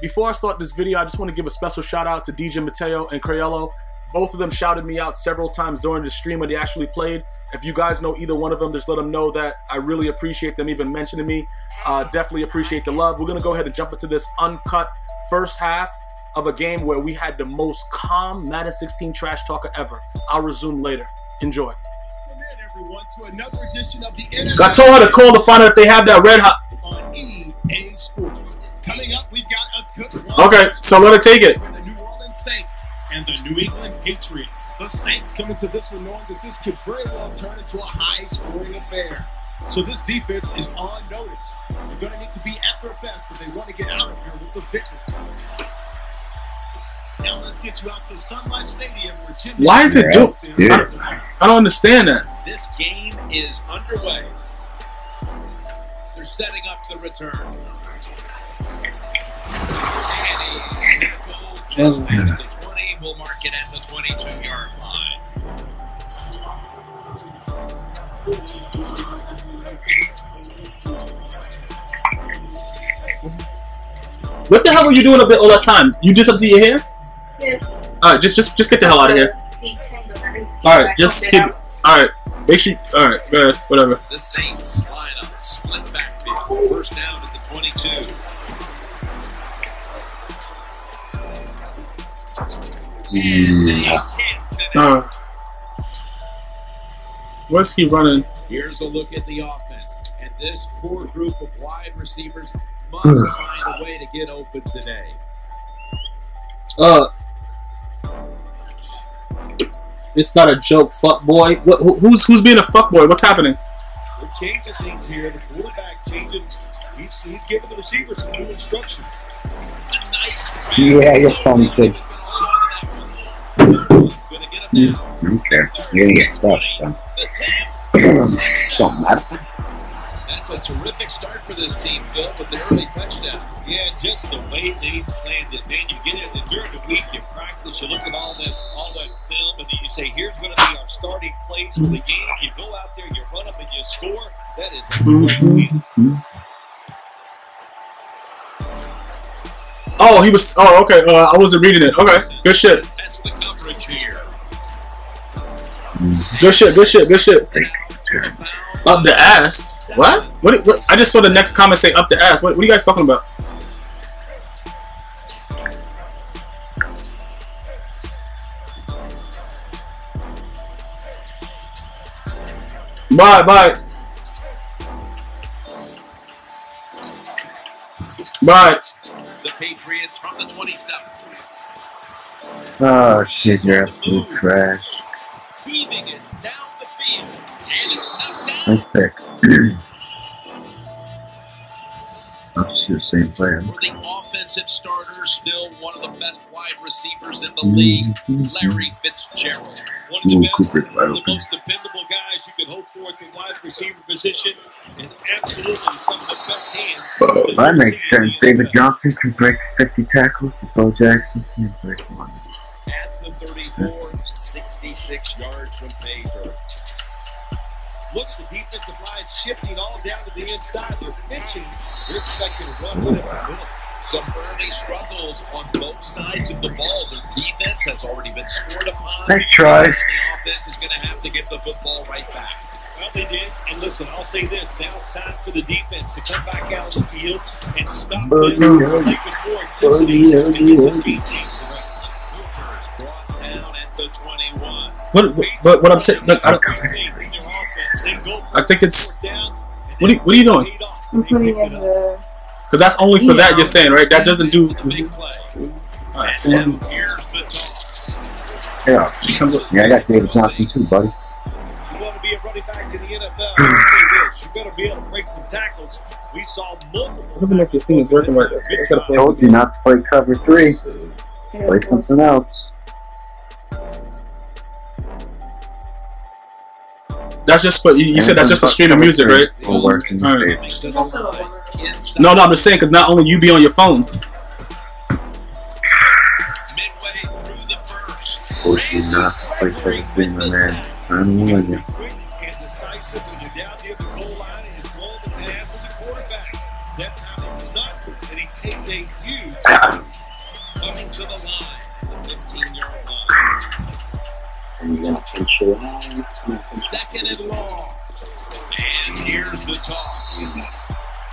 Before I start this video, I just want to give a special shout out to DJ Mateo and Crayello. Both of them shouted me out several times during the stream when they actually played. If you guys know either one of them, just let them know that I really appreciate them even mentioning me. Definitely appreciate the love. We're going to go ahead and jump into this uncut first half of a game where we had the most calm Madden 16 trash talker ever. I'll resume later. Enjoy. Welcome in, everyone, to another edition of the NFL. I told her to call to find out if they have that red hot. On EA Sports. Coming up, we've got a good one. Okay, so let her take it. The New Orleans Saints and the New England Patriots. The Saints come into this one knowing that this could very well turn into a high-scoring affair. So this defense is on notice. They're going to need to be at their best if they want to get out of here with the victory. Now let's get you out to Sunlight Stadium where Jimmy... Why is it doing... Yeah. I don't understand that. This game is underway. They're setting up the return. And he's going to go just past the 20. We'll mark it at the 22-yard line. What the hell were you doing up there all that time? You just up to your hair? Yes. Alright, just get the hell out of here. Alright, just keep it. Alright. Make sure alright, go ahead, whatever. The Saints line up, split backfield, first down at the 22. Where's he running? Here's a look at the offense, and this core group of wide receivers must find a way to get open today. It's not a joke, fuck boy. What, who's being a fuck boy? What's happening? We're changing things here. The quarterback changing. He's giving the receivers some new instructions. A nice. Do you have your phone thing? Okay. You're gonna get stuck. Don't matter. That's a terrific start for this team, Phil, with the early touchdown. Yeah, just the way they planned it. Man, you get it during the week, you practice, you look at all that film, and then you say, here's going to be our starting plays for the game. You go out there, you run them, and you score. That is a great feeling. Oh, he was... Oh, okay. I wasn't reading it. Okay. Good shit. That's the coverage here. Good shit, good shit, good shit. Up the ass? What? What? I just saw the next comment say up the ass. What are you guys talking about? Bye, bye. Bye. The Patriots from the 27th. Oh, shit, you're absolutely trash. Heaving it down the field. And it's knocked down. That's the same player. For the offensive starter, still one of the best wide receivers in the league, Larry Fitzgerald. One of the best, the most dependable guys you could hope for at the wide receiver position, and absolutely some of the best hands. Oh, that makes sense. David Johnson can break 50 tackles, and Bo Jackson can break one. At the 34, 66 yards from Baker. Looks the defensive line shifting all down to the inside. They're pitching. They're expecting to run right up the middle. Some early struggles on both sides of the ball. The defense has already been scored upon. Nice try. The offense is going to have to get the football right back. Well, they did. And listen, I'll say this. Now it's time for the defense to come back out on the field and stop this. They with more intensity and this team teams around. Brought down at the 21. What I'm saying, look, I think it's. What are you doing? I'm putting in the. Because that's only for that you're saying, right? That doesn't do. All right. Yeah, I got David Johnson too, buddy. You want to be a running back in the NFL? I say this: you better be able to break some tackles. We saw multiple. Look at this thing is working right there. I told you not to play cover 3. Play something else. That's just for you said that's just for streaming music, right? No, I'm just saying because not only you be on your phone. Midway through the first. Quick and decisive when you're down near the goal line and he's rolling the pass as a quarterback. That time he was not, and he takes a huge to the line, the 15-yard line. And you're going to pinch your line. Second and long. And here's the toss.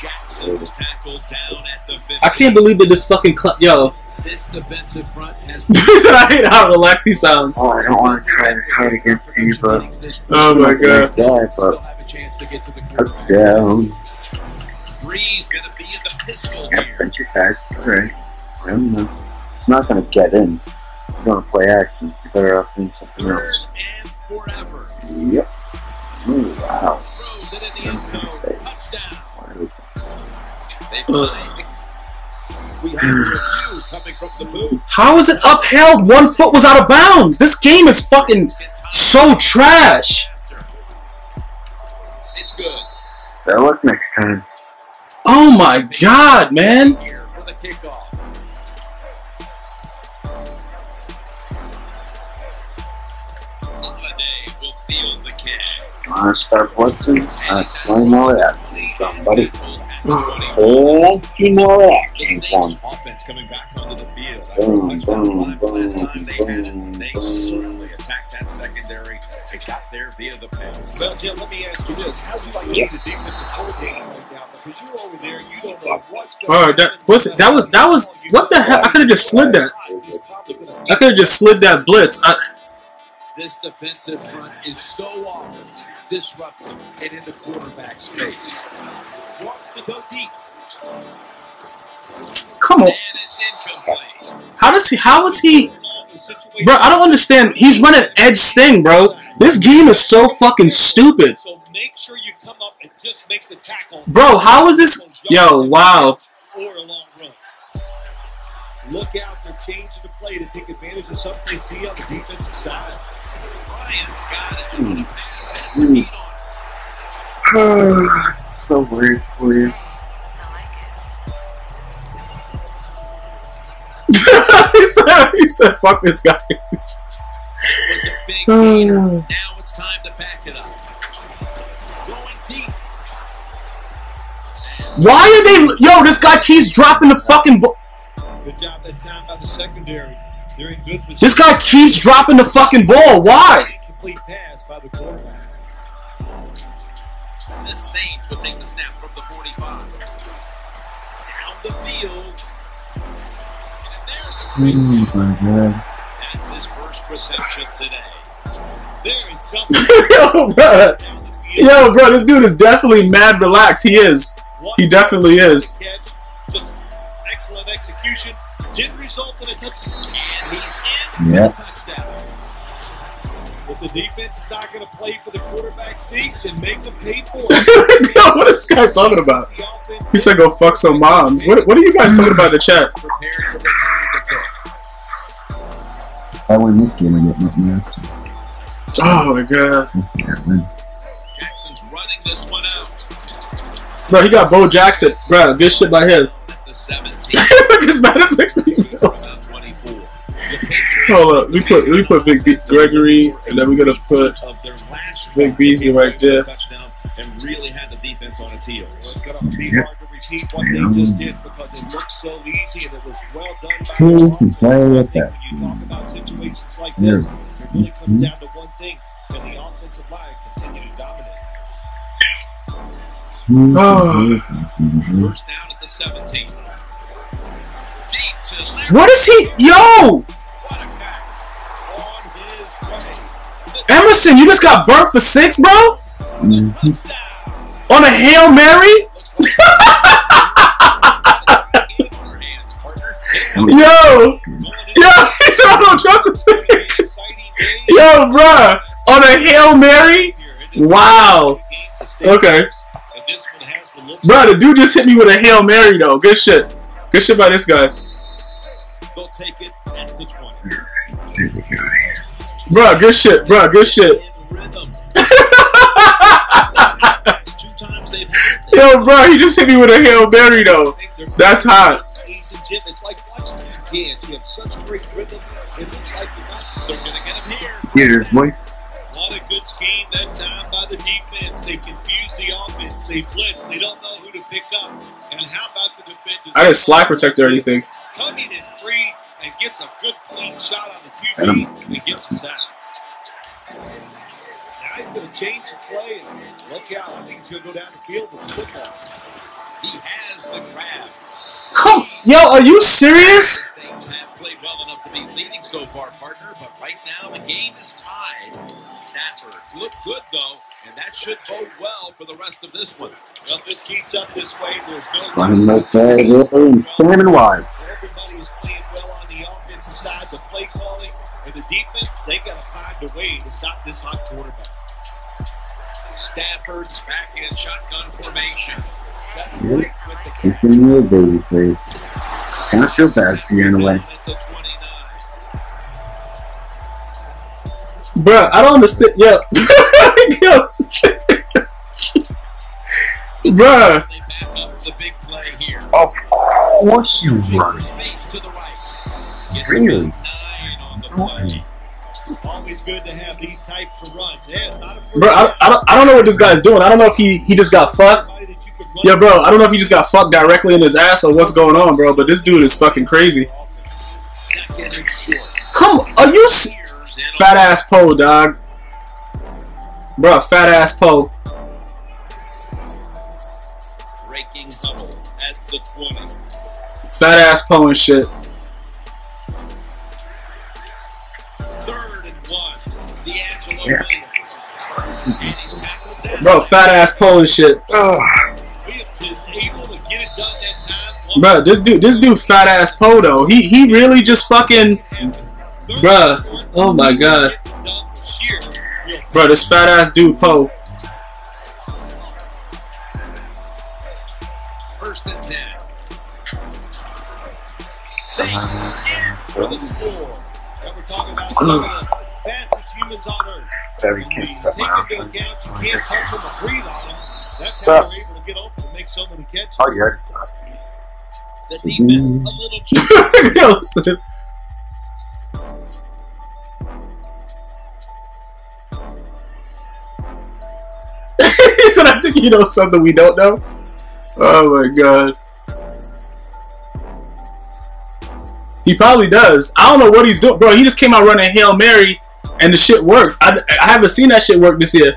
Jackson's tackled down at the 15. I can't believe that this fucking yo. This defensive front has. I hate how relaxed he sounds. Oh, I don't want to try to fight against you, but oh my god. Still have a chance to get to the quarterback. Breeze gonna be in the pistol here. Pinch your side. All right. I'm not gonna get in. I'm gonna play action. You better off doing something else. Third and forever. Yep. Ooh, wow. Throws it in the end zone. Touchdown. They find. We have a review coming from the booth. How is it upheld? 1 foot was out of bounds. This game is fucking so trash. It's good. Better luck next time. Oh my god, man. Here for the kickoff. Holiday will field the kick. I start watching. I play more action, somebody. Oh, you know that. The Saints offense coming back onto the field. They certainly attacked that secondary. They got there via the pass. Well, Jim, let me ask you this: how do you like to be the defensive coordinator right now? Because you're over there, you don't know what's going on. That was what the hell? I could have just slid that. I could have just slid that blitz. This defensive front is so often disruptive and in the quarterback space. Wants to go deep. Come on. And it's incomplete. How is he? Bro, I don't understand. He's running edge thing, bro. This game is so fucking stupid. So make sure you come up and just make the tackle. Bro, how is this? Yo, wow. Or a long run. Look out, they're changing the play to take advantage of something they see on the defensive side. Ryan's got it. And the pass has a beat on it. So weird for you. He said, fuck this guy. It was a big lead. Now it's time to back it up. Going deep. Why are they? Yo, this guy keeps dropping the fucking ball. Good job that time by the secondary. They're in good position. This guy keeps dropping the fucking ball. Why? Complete pass by the quarterback. The Saints will take the snap from the 45. Down the field. And there's a great pass. That's his first reception today. There is nothing. Yo, bro, this dude is definitely mad relaxed. He is. He definitely is. Just excellent execution. Didn't result in a touchdown. And he's in for the touchdown. If the defense is not going to play for the quarterback sneak, then make them pay for it. Yo, what is this guy talking about? He said go fuck some moms. What are you guys talking about in the chat? Oh my god. Jackson's running this one out. Bro, he got Bo Jackson. Bro, good shit by him. It's Madden 16. Hold up, we put Big Beats Gregory, and then we're gonna put Big Beasy right there. And really had the defense on its heels. It's gonna be hard to repeat what they just did because it looked so easy and it was well done by the offense. When you talk about situations like this, it really comes down to one thing: can the offensive line continue to dominate? First down at the 17. What is he? Yo! Emerson, you just got burnt for 6, bro? On a Hail Mary? Yo! I don't trust this thing. Yo, bro! On a Hail Mary? Wow. Okay. Bro, the dude just hit me with a Hail Mary, though. Good shit. Good shit by this guy. They'll take it at the 20. Bruh, good shit. Bruh, good shit. Yo, bruh, he just hit me with a Hail Mary, though. That's hot. It's like watching you dance. You have such great rhythm. It looks like they're going to get him here. What a good scheme that time by the defense. They confuse the offense. They blitz. They don't know who to pick up. And how about the defenders? I didn't slide protect or anything. Coming in free and gets a good clean shot on the QB and gets a sack. Now he's going to change the play, and look out. I think he's going to go down the field with the football. He has the grab. Come, yo, are you serious? Saints have played well enough to be leading so far, partner, but right now the game is tied. Stafford looked good, though, and that should bode well for the rest of this one. Well, if this keeps up this way, there's no... Everybody is playing well on the offensive side, the play calling, and the defense, they've got to find a way to stop this hot quarterback. Stafford's back in shotgun formation. Yep. You can move, baby, please. Not your best, you're in the way. Bruh, I don't understand. Yo. Bruh. Of course you run. Really? Okay. Always good to have these types of runs. Yeah, it's not a first. Bro, I don't know what this guy's doing. I don't know if he just got fucked. Yeah, bro, I don't know if he just got fucked directly in his ass or what's going on, bro. But this dude is fucking crazy. Come on, are you fat ass Poe, dog? Bro, fat ass Poe. Breaking double at the 20. Fat ass Poe and shit. Yeah. Bro, fat ass Poe and shit. Ugh. Bro, this dude fat ass Poe though. He really just fucking, bro. Oh my god. Bro, this fat ass dude Poe. First and 10. Saints in for the score. That we're talking about. Fastest humans on earth. Very take into account, you can't touch them or breathe on them. That's how they're able to get open and make so many catches. Oh, yeah. The defense, a little cheap. He said, I think you know something we don't know. Oh, my God. He probably does. I don't know what he's doing. Bro, he just came out running Hail Mary. And the shit worked. I haven't seen that shit work this year.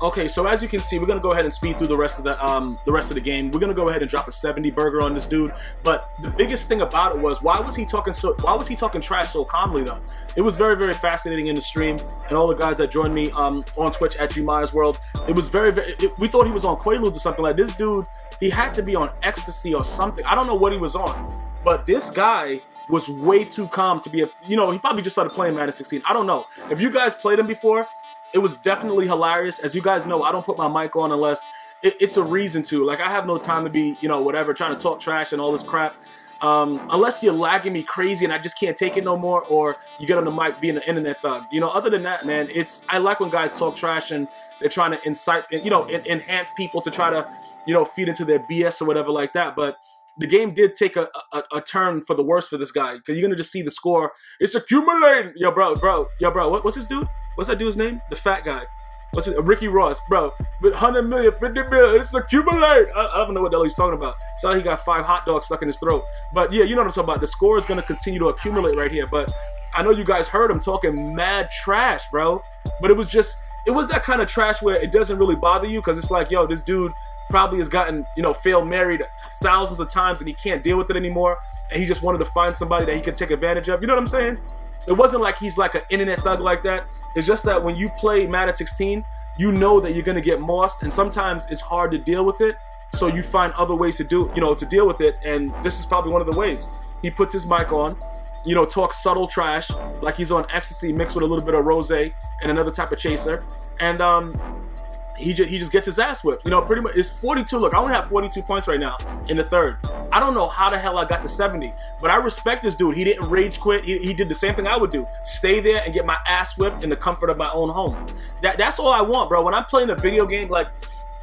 Okay, so as you can see, we're gonna go ahead and speed through the rest of the game. We're gonna go ahead and drop a 70 burger on this dude. But the biggest thing about it was why was he talking trash so calmly though? It was very, very fascinating in the stream, and all the guys that joined me on Twitch at GmiasWorld. It was very, very, we thought he was on Quaaludes or something like this dude. He had to be on ecstasy or something. I don't know what he was on, but this guy was way too calm to be a. You know, he probably just started playing Madden 16. I don't know if you guys played him before. It was definitely hilarious. As you guys know, I don't put my mic on unless it's a reason to. Like, I have no time to be, you know, whatever, trying to talk trash and all this crap. Unless you're lagging me crazy and I just can't take it no more, or you get on the mic being an internet thug. You know, other than that, man, it's, I like when guys talk trash and they're trying to incite, you know, enhance people to try to, you know, feed into their BS or whatever like that. But the game did take a turn for the worse for this guy, because you're going to just see the score. It's accumulating. Yo, bro, what's this dude? What's that dude's name? The fat guy. What's it? Ricky Ross, bro. With 100 million, 50 million, it's accumulate. I don't know what the hell he's talking about. It's not like he got 5 hot dogs stuck in his throat. But yeah, you know what I'm talking about. The score is going to continue to accumulate right here. But I know you guys heard him talking mad trash, bro. But it was just, it was that kind of trash where it doesn't really bother you, because it's like, yo, this dude probably has gotten, you know, failed married thousands of times and he can't deal with it anymore. And he just wanted to find somebody that he could take advantage of. You know what I'm saying? It wasn't like he's like an internet thug like that. It's just that when you play Madden 16, you know that you're gonna get mossed, and sometimes it's hard to deal with it. So you find other ways to do, you know, to deal with it. And this is probably one of the ways. He puts his mic on, you know, talks subtle trash like he's on ecstasy mixed with a little bit of rosé and another type of chaser. And he just gets his ass whipped. You know, pretty much it's 42. Look, I only have 42 points right now in the third. I don't know how the hell I got to 70, but I respect this dude. He didn't rage quit. He did the same thing I would do. Stay there and get my ass whipped in the comfort of my own home. That's all I want, bro. When I'm playing a video game, like,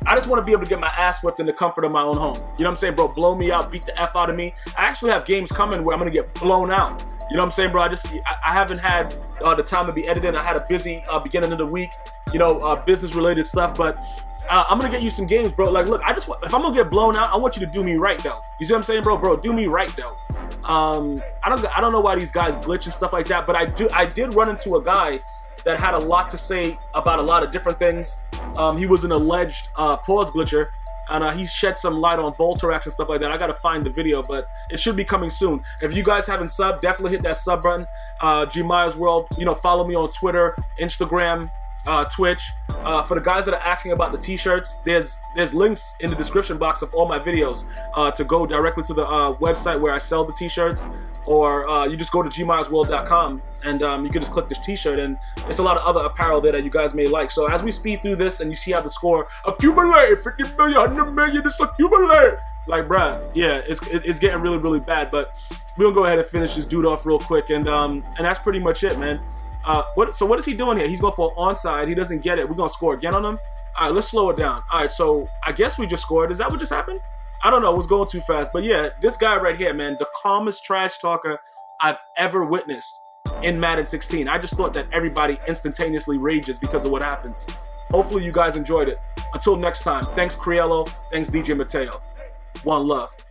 I just want to be able to get my ass whipped in the comfort of my own home. You know what I'm saying, bro? Blow me out, beat the F out of me. I actually have games coming where I'm going to get blown out. You know what I'm saying, bro? I haven't had the time to be editing. I had a busy beginning of the week, you know, business-related stuff. But I'm going to get you some games, bro. Like, look, if I'm going to get blown out, I want you to do me right, though. You see what I'm saying, bro? Bro, do me right, though. I don't know why these guys glitch and stuff like that, but I did run into a guy that had a lot to say about a lot of different things. He was an alleged pause glitcher, and he shed some light on Voltarax and stuff like that. I gotta find the video, but it should be coming soon. If you guys haven't subbed, definitely hit that sub button. GmiasWorld, you know, follow me on Twitter, Instagram, Twitch. For the guys that are asking about the t-shirts, there's links in the description box of all my videos to go directly to the website where I sell the t-shirts, or you just go to gmyersworld.com and you can just click this t-shirt, and it's a lot of other apparel there that you guys may like. So as we speed through this and you see how the score accumulate, 50 million, 100 million, it's accumulate. Like, bruh, yeah, it's getting really, really bad, but we'll go ahead and finish this dude off real quick, and that's pretty much it, man. So what is he doing here? He's going for an onside. He doesn't get it. We're going to score again on him. All right, let's slow it down. All right, so I guess we just scored. Is that what just happened? I don't know. It was going too fast. But yeah, this guy right here, man, the calmest trash talker I've ever witnessed in Madden 16. I just thought that everybody instantaneously rages because of what happens. Hopefully you guys enjoyed it. Until next time, thanks Crayello. Thanks DJ Mateo. One love.